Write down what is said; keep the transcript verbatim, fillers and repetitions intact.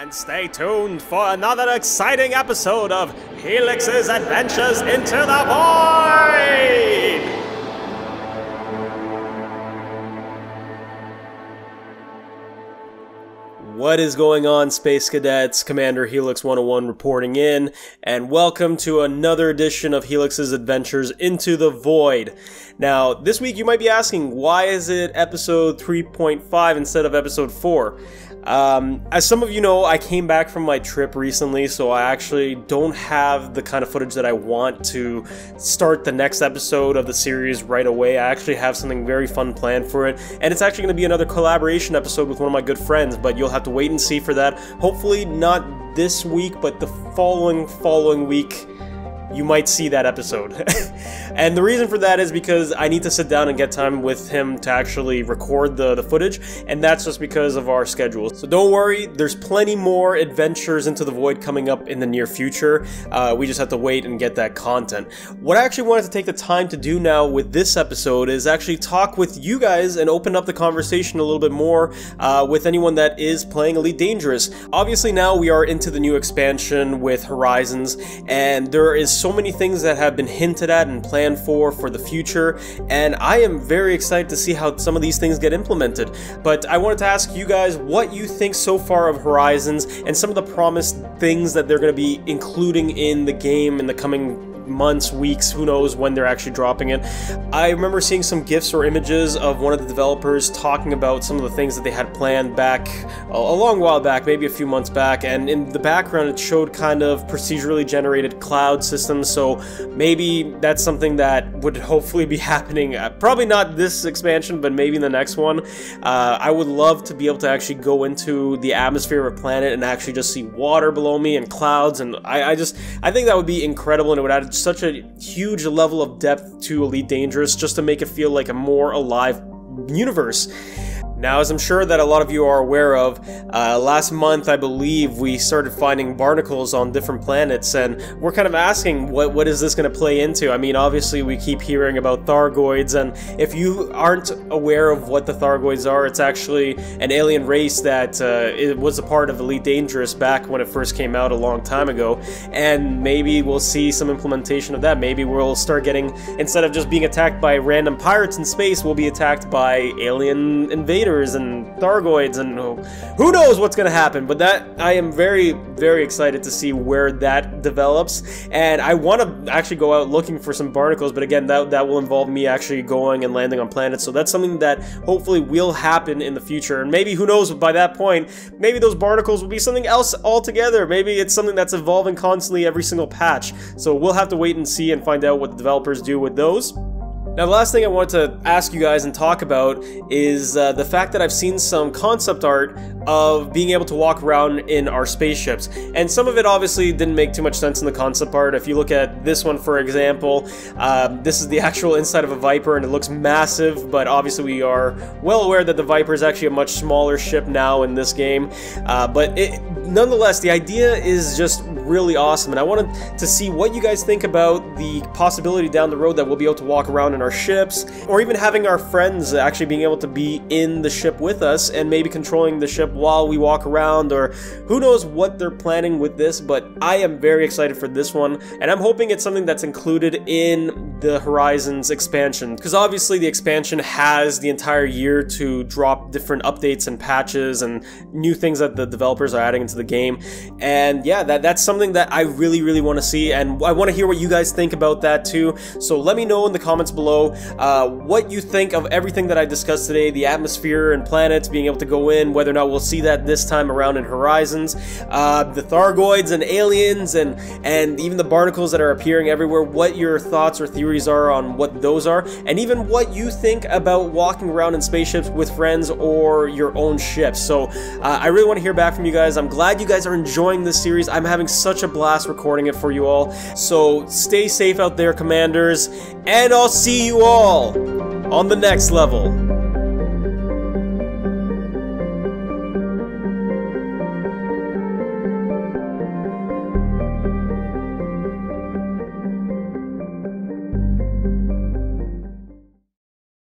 And stay tuned for another exciting episode of Helix's Adventures into the Void! What is going on, Space Cadets? Commander Helix one oh one reporting in, and welcome to another edition of Helix's Adventures into the Void. Now, this week you might be asking, why is it episode three point five instead of episode four? Um, as some of you know, I came back from my trip recently, so I actually don't have the kind of footage that I want to start the next episode of the series right away. I actually have something very fun planned for it, and it's actually going to be another collaboration episode with one of my good friends, but you'll have to wait and see for that. Hopefully not this week, but the following, following week, you might see that episode. And the reason for that is because I need to sit down and get time with him to actually record the, the footage, and that's just because of our schedule. So don't worry, there's plenty more adventures into the void coming up in the near future. Uh, we just have to wait and get that content. What I actually wanted to take the time to do now with this episode is actually talk with you guys and open up the conversation a little bit more uh, with anyone that is playing Elite Dangerous. Obviously now we are into the new expansion with Horizons, and there is so many things that have been hinted at and planned for for the future, and I am very excited to see how some of these things get implemented. But I wanted to ask you guys what you think so far of Horizons and some of the promised things that they're going to be including in the game in the coming months, weeks, who knows when they're actually dropping it. I remember seeing some GIFs or images of one of the developers talking about some of the things that they had planned back a long while back, maybe a few months back, and in the background it showed kind of procedurally generated cloud systems, so maybe that's something that would hopefully be happening, uh, probably not this expansion, but maybe in the next one. Uh, I would love to be able to actually go into the atmosphere of a planet and actually just see water below me and clouds, and I, I just, I think that would be incredible, and it would add such a huge level of depth to Elite Dangerous just to make it feel like a more alive universe. Now, as I'm sure that a lot of you are aware of, uh, last month I believe we started finding barnacles on different planets, and we're kind of asking what what is this going to play into? I mean, obviously we keep hearing about Thargoids, and if you aren't aware of what the Thargoids are, it's actually an alien race that uh, it was a part of Elite Dangerous back when it first came out a long time ago, and maybe we'll see some implementation of that. Maybe we'll start getting, instead of just being attacked by random pirates in space, we'll be attacked by alien invaders and Thargoids, and who knows what's gonna happen. But that, I am very very excited to see where that develops, and I want to actually go out looking for some barnacles, but again, that, that will involve me actually going and landing on planets, so that's something that hopefully will happen in the future. And maybe, who knows, by that point maybe those barnacles will be something else altogether. Maybe it's something that's evolving constantly every single patch, so we'll have to wait and see and find out what the developers do with those. Now, the last thing I want to ask you guys and talk about is uh, the fact that I've seen some concept art of being able to walk around in our spaceships. And some of it obviously didn't make too much sense in the concept art. If you look at this one, for example, uh, this is the actual inside of a Viper, and it looks massive, but obviously we are well aware that the Viper is actually a much smaller ship now in this game. Uh, but it, nonetheless, the idea is just really awesome, and I wanted to see what you guys think about the possibility down the road that we'll be able to walk around in our ships, or even having our friends actually being able to be in the ship with us and maybe controlling the ship while we walk around, or who knows what they're planning with this. But I am very excited for this one, and I'm hoping it's something that's included in the Horizons expansion, because obviously the expansion has the entire year to drop different updates and patches and new things that the developers are adding into the game. And yeah, that, that's something that I really really want to see, and I want to hear what you guys think about that too. So let me know in the comments below Uh, what you think of everything that I discussed today, the atmosphere and planets, being able to go in, whether or not we'll see that this time around in Horizons, uh, the Thargoids and aliens, and, and even the barnacles that are appearing everywhere, what your thoughts or theories are on what those are, and even what you think about walking around in spaceships with friends or your own ships. So uh, I really want to hear back from you guys. I'm glad you guys are enjoying this series. I'm having such a blast recording it for you all. So stay safe out there, Commanders, and I'll see you all on the next level.